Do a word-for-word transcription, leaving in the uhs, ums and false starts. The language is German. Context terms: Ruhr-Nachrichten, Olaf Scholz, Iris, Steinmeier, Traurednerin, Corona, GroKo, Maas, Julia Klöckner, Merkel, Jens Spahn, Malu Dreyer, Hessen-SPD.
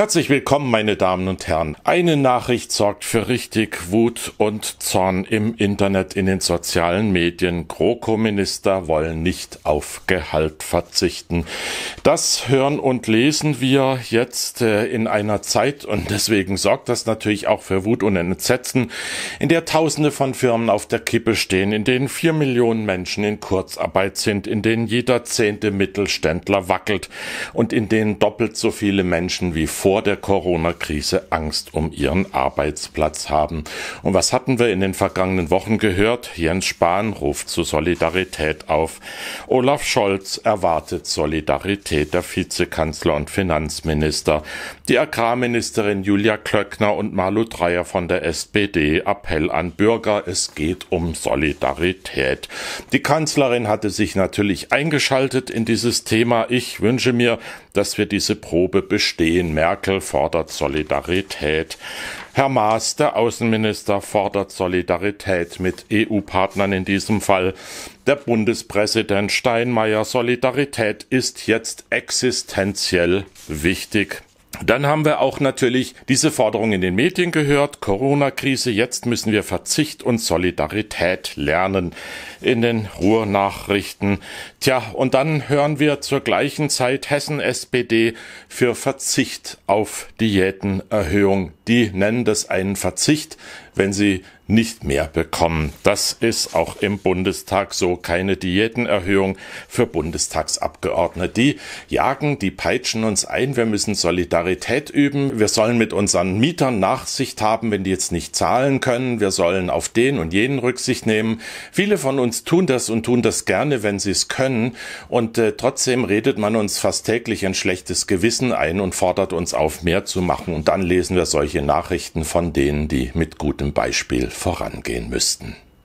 Herzlich willkommen, meine Damen und Herren. Eine Nachricht sorgt für richtig Wut und Zorn im Internet, in den sozialen Medien. GroKo-Minister wollen nicht auf Gehalt verzichten. Das hören und lesen wir jetzt äh, in einer Zeit, und deswegen sorgt das natürlich auch für Wut und Entsetzen, in der Tausende von Firmen auf der Kippe stehen, in denen vier Millionen Menschen in Kurzarbeit sind, in denen jeder zehnte Mittelständler wackelt und in denen doppelt so viele Menschen wie vorher vor der Corona-Krise Angst um ihren Arbeitsplatz haben. Und was hatten wir in den vergangenen Wochen gehört? Jens Spahn ruft zu Solidarität auf. Olaf Scholz erwartet Solidarität der Vizekanzler und Finanzminister. Die Agrarministerin Julia Klöckner und Malu Dreyer von der S P D. Appell an Bürger, es geht um Solidarität. Die Kanzlerin hatte sich natürlich eingeschaltet in dieses Thema. Ich wünsche mir, dass wir diese Probe bestehen. Merkel fordert Solidarität. Herr Maas, der Außenminister, fordert Solidarität mit E U-Partnern in diesem Fall. Der Bundespräsident Steinmeier, Solidarität ist jetzt existenziell wichtig. Dann haben wir auch natürlich diese Forderung in den Medien gehört. Corona-Krise, jetzt müssen wir Verzicht und Solidarität lernen. In den Ruhr-Nachrichten. Tja, und dann hören wir zur gleichen Zeit Hessen-S P D für Verzicht auf Diätenerhöhung. Die nennen das einen Verzicht, wenn sie nicht mehr bekommen. Das ist auch im Bundestag so, keine Diätenerhöhung für Bundestagsabgeordnete. Die jagen, die peitschen uns ein, wir müssen Solidarität üben, wir sollen mit unseren Mietern Nachsicht haben, wenn die jetzt nicht zahlen können, wir sollen auf den und jenen Rücksicht nehmen. Viele von uns tun das und tun das gerne, wenn sie es können, und äh, trotzdem redet man uns fast täglich ein schlechtes Gewissen ein und fordert uns auf, mehr zu machen. Und dann lesen wir solche Nachrichten von denen, die mit gutem Beispiel vorangehen müssten.